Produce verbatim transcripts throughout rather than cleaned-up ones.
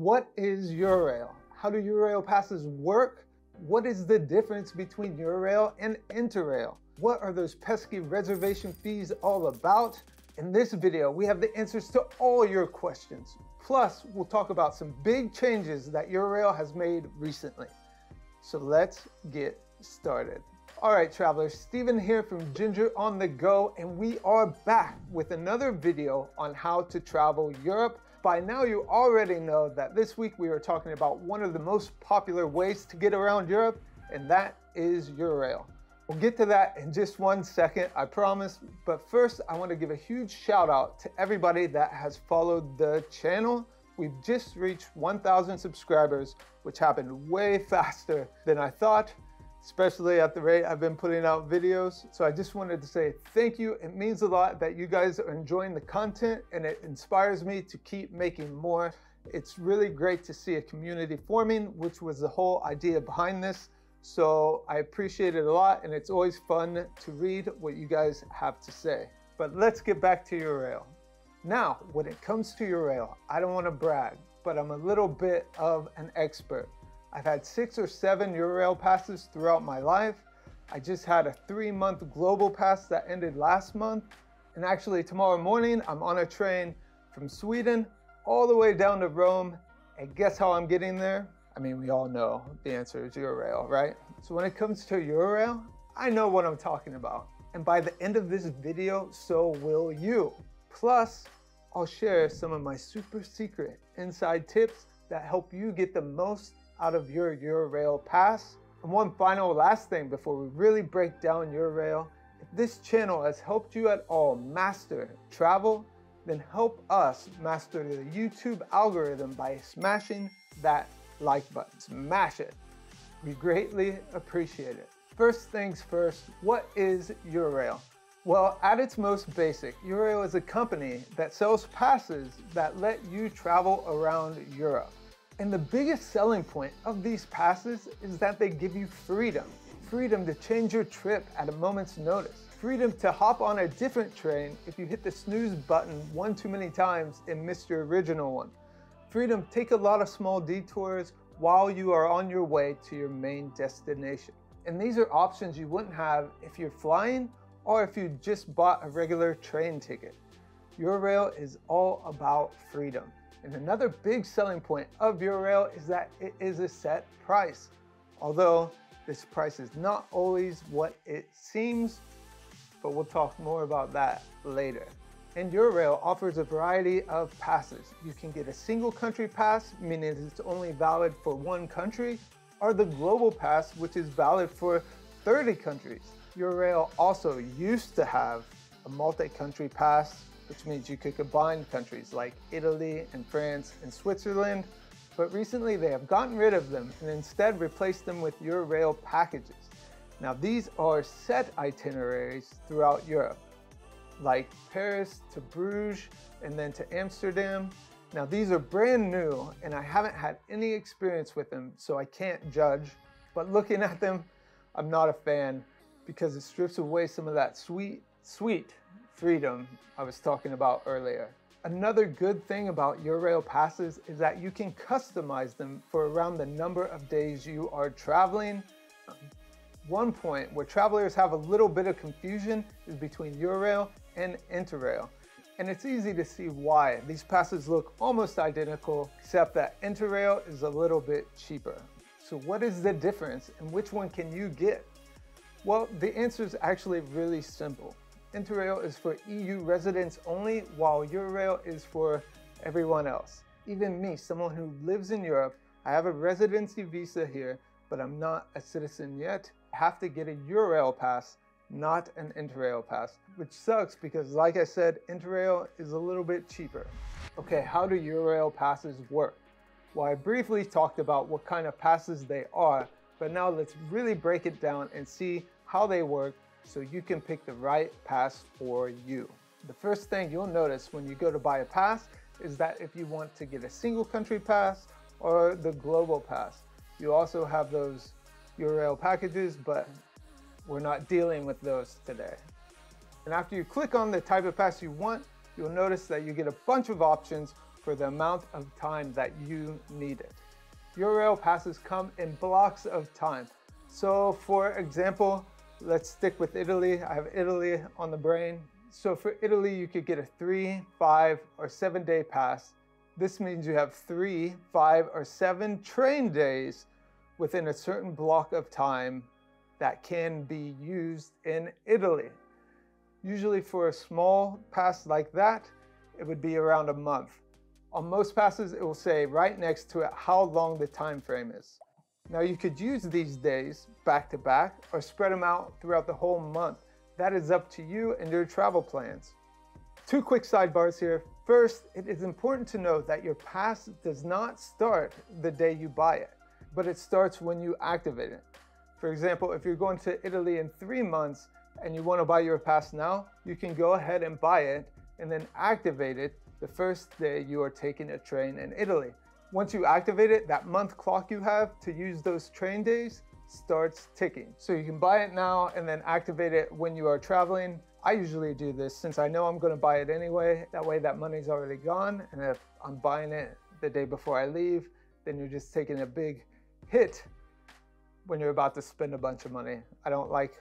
What is Eurail? How do Eurail passes work? What is the difference between Eurail and Interrail? What are those pesky reservation fees all about? In this video, we have the answers to all your questions. Plus, we'll talk about some big changes that Eurail has made recently. So let's get started. All right, travelers, Stephen here from Ginger on the Go, and we are back with another video on how to travel Europe. By now, you already know that this week we are talking about one of the most popular ways to get around Europe, and that is Eurail. We'll get to that in just one second, I promise. But first, I want to give a huge shout out to everybody that has followed the channel. We've just reached one thousand subscribers, which happened way faster than I thought, especially at the rate I've been putting out videos. So I just wanted to say thank you. It means a lot that you guys are enjoying the content, and it inspires me to keep making more. It's really great to see a community forming, which was the whole idea behind this. So I appreciate it a lot, and it's always fun to read what you guys have to say. But let's get back to Eurail. Now, when it comes to Eurail, I don't want to brag, but I'm a little bit of an expert. I've had six or seven Eurail passes throughout my life. I just had a three-month global pass that ended last month. And actually tomorrow morning, I'm on a train from Sweden all the way down to Rome. And guess how I'm getting there? I mean, we all know the answer is Eurail, right? So when it comes to Eurail, I know what I'm talking about. And by the end of this video, so will you. Plus, I'll share some of my super secret inside tips that help you get the most out of your Eurail pass. And one final last thing before we really break down Eurail. If this channel has helped you at all master travel, then help us master the YouTube algorithm by smashing that like button. Smash it. We greatly appreciate it. First things first, what is Eurail? Well, at its most basic, Eurail is a company that sells passes that let you travel around Europe. And the biggest selling point of these passes is that they give you freedom. Freedom to change your trip at a moment's notice. Freedom to hop on a different train if you hit the snooze button one too many times and missed your original one. Freedom to take a lot of small detours while you are on your way to your main destination. And these are options you wouldn't have if you're flying or if you just bought a regular train ticket. Eurail is all about freedom. And another big selling point of Eurail is that it is a set price. Although this price is not always what it seems, but we'll talk more about that later. And Eurail offers a variety of passes. You can get a single country pass, meaning it's only valid for one country, or the global pass, which is valid for thirty countries. Eurail also used to have a multi-country pass, which means you could combine countries like Italy and France and Switzerland. But recently they have gotten rid of them and instead replaced them with Eurail packages. Now these are set itineraries throughout Europe, like Paris to Bruges and then to Amsterdam. Now these are brand new and I haven't had any experience with them, so I can't judge. But looking at them, I'm not a fan because it strips away some of that sweet, sweet, freedom I was talking about earlier. Another good thing about Eurail passes is that you can customize them for around the number of days you are traveling. One point where travelers have a little bit of confusion is between Eurail and Interrail. And it's easy to see why. These passes look almost identical, except that Interrail is a little bit cheaper. So what is the difference and which one can you get? Well, the answer is actually really simple. Interrail is for E U residents only, while Eurail is for everyone else. Even me, someone who lives in Europe, I have a residency visa here, but I'm not a citizen yet. I have to get a Eurail pass, not an Interrail pass, which sucks because, like I said, Interrail is a little bit cheaper. Okay, how do Eurail passes work? Well, I briefly talked about what kind of passes they are, but now let's really break it down and see how they work, so you can pick the right pass for you. The first thing you'll notice when you go to buy a pass is that if you want to get a single country pass or the global pass, you also have those Eurail packages, but we're not dealing with those today. And after you click on the type of pass you want, you'll notice that you get a bunch of options for the amount of time that you need it. Eurail passes come in blocks of time. So for example, let's stick with Italy. I have Italy on the brain. So for Italy, you could get a three, five, or seven day pass. This means you have three, five, or seven train days within a certain block of time that can be used in Italy. Usually for a small pass like that, it would be around a month. On most passes, it will say right next to it how long the time frame is. Now you could use these days back to back or spread them out throughout the whole month. That is up to you and your travel plans. Two quick sidebars here. First, it is important to know that your pass does not start the day you buy it, but it starts when you activate it. For example, if you're going to Italy in three months and you want to buy your pass now, you can go ahead and buy it and then activate it the first day you are taking a train in Italy. Once you activate it, that month clock you have to use those train days starts ticking. So you can buy it now and then activate it when you are traveling. I usually do this since I know I'm going to buy it anyway. That way that money's already gone, and if I'm buying it the day before I leave, then you're just taking a big hit when you're about to spend a bunch of money. I don't like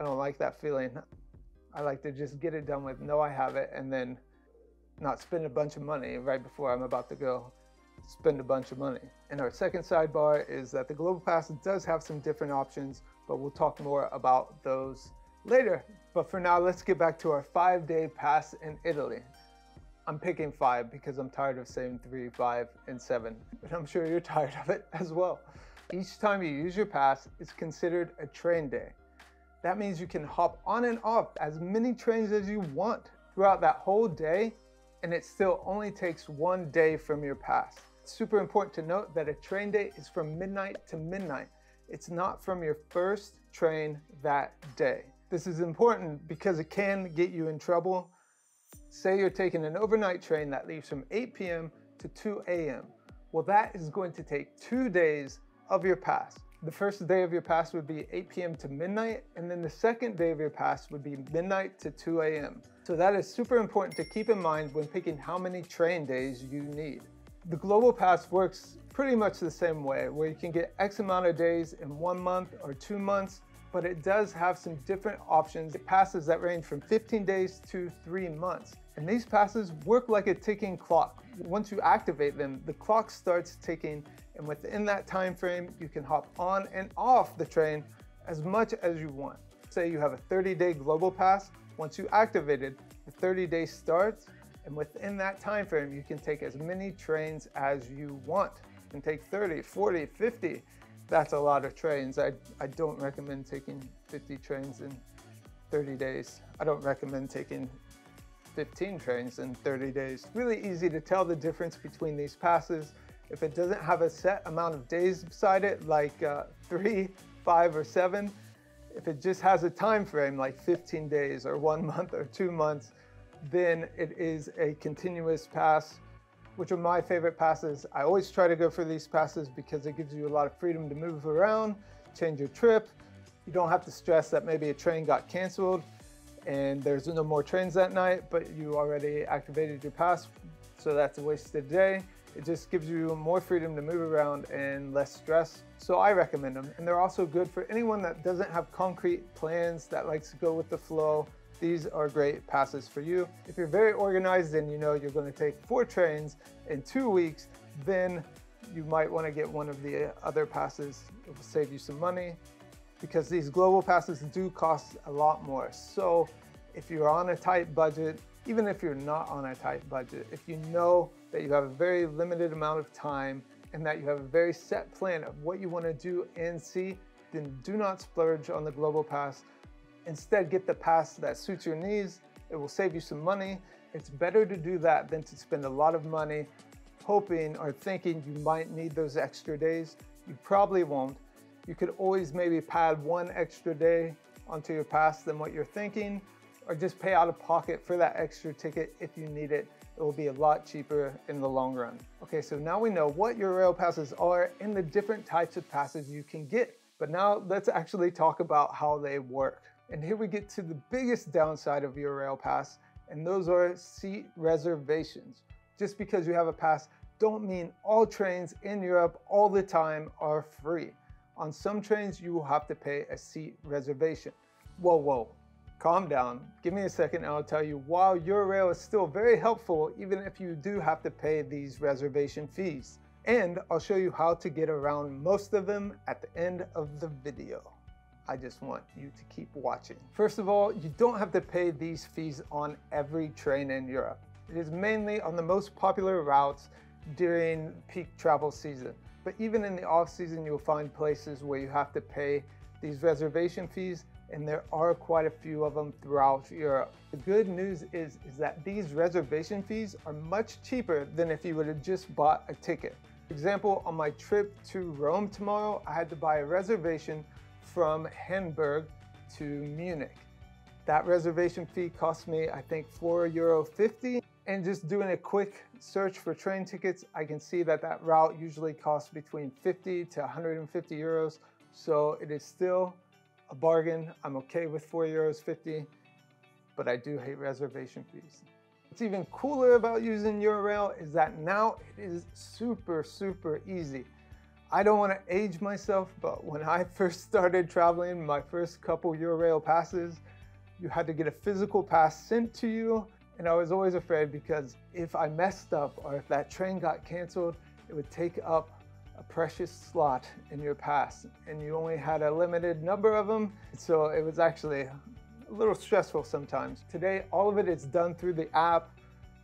I don't like that feeling. I like to just get it done with, no, I have it, and then not spend a bunch of money right before I'm about to go spend a bunch of money. And our second sidebar is that the Global Pass does have some different options, but we'll talk more about those later. But for now, let's get back to our five-day pass in Italy. I'm picking five because I'm tired of saying three, five, and seven, but I'm sure you're tired of it as well. Each time you use your pass, it's considered a train day. That means you can hop on and off as many trains as you want throughout that whole day, and it still only takes one day from your pass. It's super important to note that a train day is from midnight to midnight. It's not from your first train that day. This is important because it can get you in trouble. Say you're taking an overnight train that leaves from eight p m to two a m Well, that is going to take two days of your pass. The first day of your pass would be eight p m to midnight, and then the second day of your pass would be midnight to two a m So that is super important to keep in mind when picking how many train days you need. The Global Pass works pretty much the same way, where you can get X amount of days in one month or two months, but it does have some different options. It passes that range from fifteen days to three months. And these passes work like a ticking clock. Once you activate them, the clock starts ticking, and within that time frame, you can hop on and off the train as much as you want. Say you have a thirty-day Global Pass. Once you activate it, the thirty-day starts, and within that time frame, you can take as many trains as you want. You can take thirty, forty, fifty. That's a lot of trains. I, I don't recommend taking fifty trains in thirty days. I don't recommend taking fifteen trains in thirty days. Really easy to tell the difference between these passes. If it doesn't have a set amount of days beside it, like uh, three, five, or seven, if it just has a time frame like fifteen days or one month or two months, then it is a continuous pass, which are my favorite passes. I always try to go for these passes because it gives you a lot of freedom to move around, change your trip. You don't have to stress that maybe a train got canceled and there's no more trains that night, but you already activated your pass, so that's a wasted day. It just gives you more freedom to move around and less stress. So I recommend them. And they're also good for anyone that doesn't have concrete plans, that likes to go with the flow. These are great passes for you. If you're very organized and you know you're going to take four trains in two weeks, then you might want to get one of the other passes. It will save you some money because these Global Passes do cost a lot more. So if you're on a tight budget, even if you're not on a tight budget, if you know that you have a very limited amount of time and that you have a very set plan of what you want to do and see, then do not splurge on the Global Pass. Instead, get the pass that suits your needs. It will save you some money. It's better to do that than to spend a lot of money hoping or thinking you might need those extra days. You probably won't. You could always maybe pad one extra day onto your pass than what you're thinking, or just pay out of pocket for that extra ticket if you need it. It will be a lot cheaper in the long run. Okay, so now we know what your rail passes are and the different types of passes you can get. But now let's actually talk about how they work. And here we get to the biggest downside of your rail pass, and those are seat reservations. Just because you have a pass don't mean all trains in Europe all the time are free. On some trains, you will have to pay a seat reservation. Whoa, whoa, calm down. Give me a second and I'll tell you why Eurail is still very helpful even if you do have to pay these reservation fees. And I'll show you how to get around most of them at the end of the video. I just want you to keep watching. First of all, you don't have to pay these fees on every train in Europe. It is mainly on the most popular routes during peak travel season. But even in the off season, you'll find places where you have to pay these reservation fees, and there are quite a few of them throughout Europe. The good news is, is that these reservation fees are much cheaper than if you would have just bought a ticket. For example, on my trip to Rome tomorrow, I had to buy a reservation from Hamburg to Munich. That reservation fee cost me, I think, four euro fifty. And just doing a quick search for train tickets, I can see that that route usually costs between fifty to one hundred fifty euros. So it is still a bargain. I'm okay with four euros fifty, but I do hate reservation fees. What's even cooler about using Eurail is that now it is super, super easy. I don't want to age myself, but when I first started traveling, my first couple Eurail passes, you had to get a physical pass sent to you. And I was always afraid because if I messed up or if that train got canceled, it would take up a precious slot in your pass. And you only had a limited number of them. So it was actually a little stressful sometimes. Today, all of it is done through the app,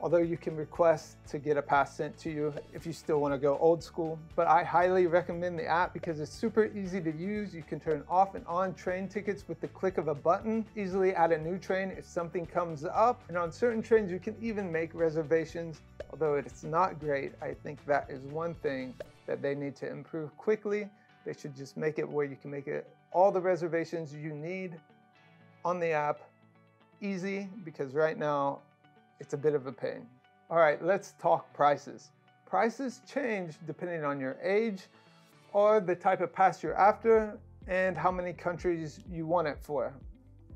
although you can request to get a pass sent to you if you still want to go old school. But I highly recommend the app because it's super easy to use. You can turn off and on train tickets with the click of a button, easily add a new train if something comes up. And on certain trains, you can even make reservations. Although it's not great, I think that is one thing that they need to improve quickly. They should just make it where you can make it all the reservations you need on the app easy, because right now, it's a bit of a pain. All right, let's talk prices. Prices change depending on your age or the type of pass you're after and how many countries you want it for.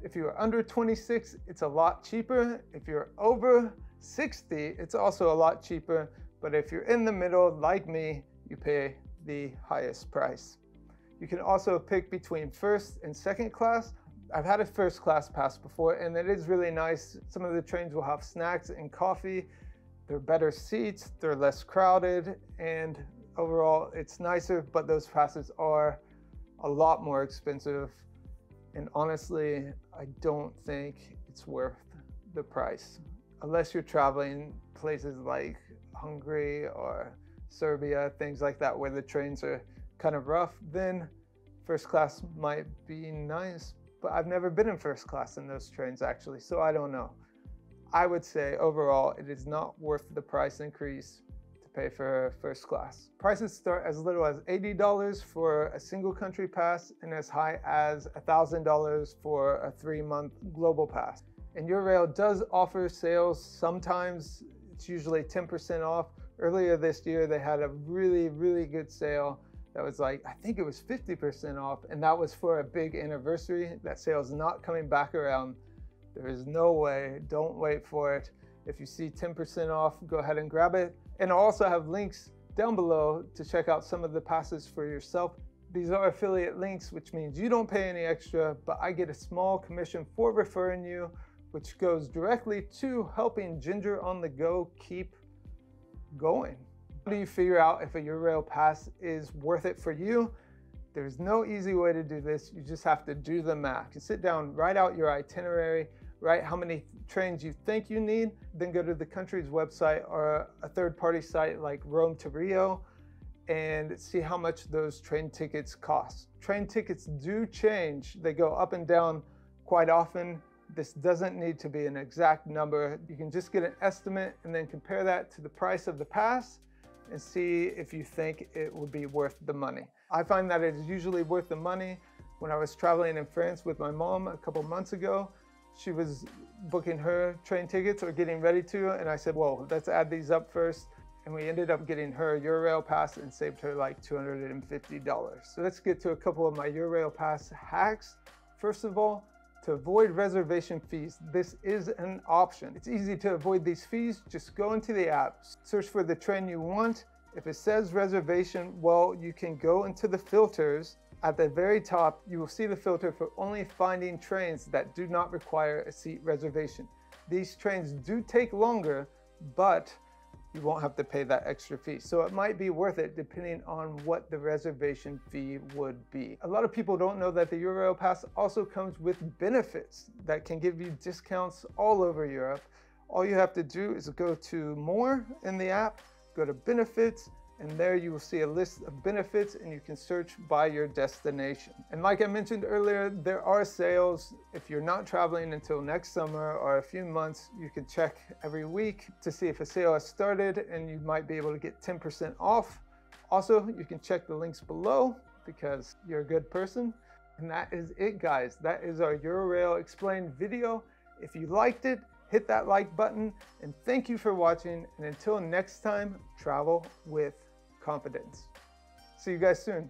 If you're under twenty-six, it's a lot cheaper. If you're over sixty, it's also a lot cheaper. But if you're in the middle, like me, you pay the highest price. You can also pick between first and second class. I've had a first class pass before and it is really nice. Some of the trains will have snacks and coffee. They're better seats, they're less crowded, and overall it's nicer, but those passes are a lot more expensive. And honestly, I don't think it's worth the price. Unless you're traveling places like Hungary or Serbia, things like that, where the trains are kind of rough, then first class might be nice. But I've never been in first class in those trains actually, so I don't know. I would say overall, it is not worth the price increase to pay for first class. Prices start as little as eighty dollars for a single country pass and as high as one thousand dollars for a three month global pass. And Eurail does offer sales sometimes. It's usually ten percent off. Earlier this year, they had a really, really good sale. That was like, I think it was fifty percent off, and that was for a big anniversary. That sale is not coming back around. There is no way, don't wait for it. If you see ten percent off, go ahead and grab it. And I'll also have links down below to check out some of the passes for yourself. These are affiliate links, which means you don't pay any extra, but I get a small commission for referring you, which goes directly to helping Ginger on the Go keep going. How do you figure out if a Eurail pass is worth it for you? There's no easy way to do this. You just have to do the math. You can sit down, write out your itinerary, write how many trains you think you need, then go to the country's website or a third-party site like Rome to Rio and see how much those train tickets cost. Train tickets do change. They go up and down quite often. This doesn't need to be an exact number. You can just get an estimate and then compare that to the price of the pass and see if you think it would be worth the money. I find that it is usually worth the money. When I was traveling in France with my mom a couple months ago, she was booking her train tickets or getting ready to, and I said, whoa, let's add these up first. And we ended up getting her Eurail pass and saved her like two hundred fifty dollars. So let's get to a couple of my Eurail pass hacks. First of all, To avoid reservation fees, this is an option. It's easy to avoid these fees. Just go into the app, search for the train you want. If it says reservation, well, you can go into the filters. At the very top, you will see the filter for only finding trains that do not require a seat reservation. These trains do take longer, but you won't have to pay that extra fee. So it might be worth it depending on what the reservation fee would be. A lot of people don't know that the Eurail Pass also comes with benefits that can give you discounts all over Europe. All you have to do is go to More in the app, go to Benefits, and there you will see a list of benefits and you can search by your destination. And like I mentioned earlier, there are sales. If you're not traveling until next summer or a few months, you can check every week to see if a sale has started and you might be able to get ten percent off. Also, you can check the links below because you're a good person. And that is it, guys. That is our Eurail Explained video. If you liked it, hit that like button, and thank you for watching. And until next time, travel with confidence. See you guys soon.